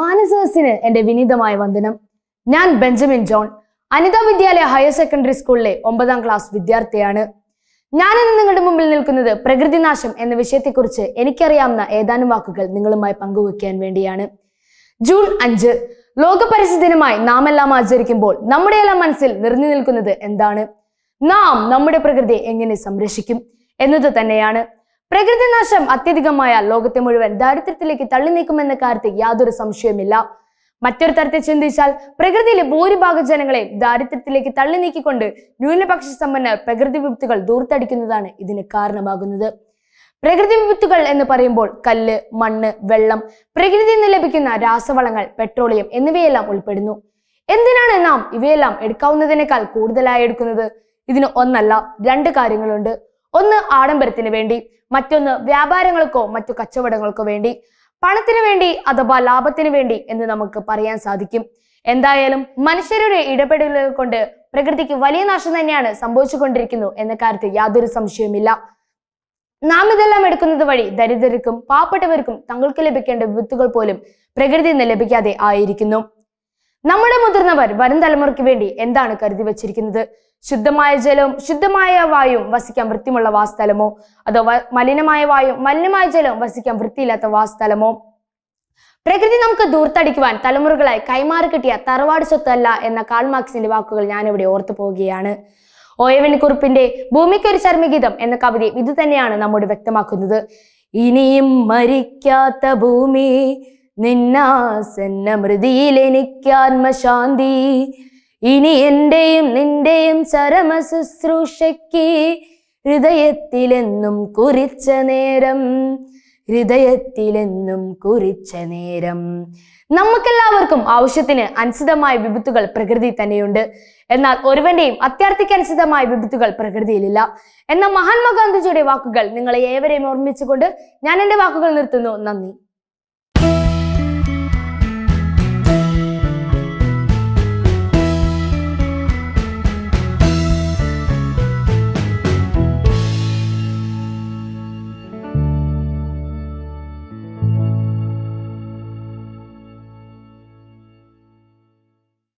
മാനസസിനെ എൻ്റെ വിനീതമായ വന്ദനം. ഞാൻ Benjamin John, Anitha Vidyalaya higher secondary സ്കൂളിലെ 9ാം ക്ലാസ് വിദ്യാർത്ഥിയാണ്. ഞാൻ ഇന്ന് നിങ്ങളുടെ മുമ്പിൽ നിൽക്കുന്നത് പ്രകൃതിനാശം എന്ന വിഷയത്തെക്കുറിച്ച് എനിക്കറിയാവുന്ന ഏതാനും വാക്കുകൾ നിങ്ങളുമായി പങ്കുവയ്ക്കാൻ വേണ്ടിയാണ്. ജൂൺ 5 ലോക പരിസ്ഥിതി ദിനമായി നാം എല്ലാം ആചരിക്കുമ്പോൾ നമ്മുടെയെല്ലാം മനസ്സിൽ നിറഞ്ഞു നിൽക്കുന്നത് എന്താണ്? നാം നമ്മുടെ പ്രകൃതിയെ എങ്ങനെ സംരക്ഷിക്കും എന്നത് തന്നെയാണ്. പ്രകൃതിനാശം അത്യധികമായാൽ ലോകത്തെ മുഴുവൻ ദാരിദ്ര്യത്തിലേക്ക് തള്ളി നീക്കുമെന്ന കാര്യത്തിൽ യാതൊരു സംശയവുമില്ല. മറ്റൊരു തരത്തിൽ ചിന്തിച്ചാൽ പ്രകൃതിയിലെ ഭൂരിഭാഗം ജനങ്ങളെ ദാരിദ്ര്യത്തിലേക്ക് തള്ളി നീക്കിക്കൊണ്ട് ന്യൂനപക്ഷ സമ്പന്നർ പ്രകൃതി വിപത്തുകൾ ദൂർത്തടിക്കുന്നതാണ് ഇതിന് കാരണമാകുന്നത്. പ്രകൃതി വിപത്തുകൾ എന്ന് പറയുമ്പോൾ കല്ല്, മണ്ണ്, വെള്ളം, പ്രകൃതിയിൽ നിന്ന് ലഭിക്കുന്ന രാസവളങ്ങൾ, പെട്രോളിയം എന്നിവയെല്ലാം ഉൾപ്പെടുന്നു. എന്തിനാണ് നാം ഇവയെല്ലാം എടുക്കാവുന്നതിനേക്കാൾ കൂടുതലായി എടുക്കുന്നത്? ഇതിന് ഒന്നല്ല, രണ്ട് കാര്യങ്ങളുണ്ട്. ഒന്ന് ആഡംബരത്തിന് വേണ്ടി, മറ്റൊന്ന് വ്യാപാരങ്ങൾക്കോ മറ്റു കച്ചവടങ്ങൾക്കോ വേണ്ടി. പണത്തിന് വേണ്ടി അഥവാ ലാഭത്തിന് വേണ്ടി എന്ന് നമുക്ക് പറയാൻ സാധിക്കും. എന്തായാലും മനുഷ്യരുടെ ഇടപെടലുകൾ കൊണ്ട് പ്രകൃതിക്ക് വലിയ നാശം തന്നെയാണ് സംഭവിച്ചു കൊണ്ടിരിക്കുന്നു എന്ന കാര്യത്തിൽ യാതൊരു സംശയവുമില്ല. നാം ഇതെല്ലാം എടുക്കുന്നത് വഴി ദരിദ്രർക്കും പാവപ്പെട്ടവർക്കും തങ്ങൾക്ക് ലഭിക്കേണ്ട വിത്തുകൾ പോലും പ്രകൃതിയിൽ നിന്ന് ലഭിക്കാതെ ആയിരിക്കുന്നു. നമ്മുടെ മുതിർന്നവർ വരും തലമുറയ്ക്ക് വേണ്ടി എന്താണ് കരുതി വച്ചിരിക്കുന്നത്? ശുദ്ധമായ ജലവും ശുദ്ധമായ വായുവും വസിക്കാൻ വൃത്തിയുള്ള വാസസ്ഥലമോ, അതോ മലിനമായ വായുവും മലിനമായ ജലവും വസിക്കാൻ വൃത്തിയില്ലാത്ത വാസസ്ഥലമോ? പ്രകൃതി നമുക്ക് ദൂർത്തടിക്കുവാൻ തലമുറകളായി കൈമാറി കിട്ടിയ തറവാട് സ്വത്തല്ല എന്ന കാൾ മാർക്സിന്റെ വാക്കുകൾ ഞാനിവിടെ ഓർത്തു പോവുകയാണ്. ഓയവെണിക്കുറിപ്പിന്റെ ഭൂമിക്കൊരു ചർമ്മഗീതം എന്ന കവിത ഇത് തന്നെയാണ് നമ്മോട് വ്യക്തമാക്കുന്നത്. ഇനിയും മരിക്കാത്ത ഭൂമി നിന്നാസന്ന മൃതിയിലെനിക്കാത്മശാന്തി, ഇനി എന്റെയും നിന്റെയും ചരമ ശുശ്രൂഷയ്ക്ക് ഹൃദയത്തിലെന്നും കുറിച്ച നേരം, ഹൃദയത്തിലെന്നും കുറിച്ച നേരം. നമുക്കെല്ലാവർക്കും ആവശ്യത്തിന് അനുസൃതമായ വിപത്തുകൾ പ്രകൃതി തന്നെയുണ്ട്. എന്നാൽ ഒരുവന്റെയും അത്യാർത്ഥിക്ക് അനുസൃതമായ വിപത്തുകൾ പ്രകൃതിയിലില്ല എന്ന മഹാത്മാഗാന്ധിജിയുടെ വാക്കുകൾ നിങ്ങളെ ഏവരെയും ഓർമ്മിച്ചുകൊണ്ട് ഞാൻ എൻ്റെ വാക്കുകൾ നിർത്തുന്നു. നന്ദി.